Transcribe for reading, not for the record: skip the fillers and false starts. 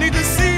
need to see.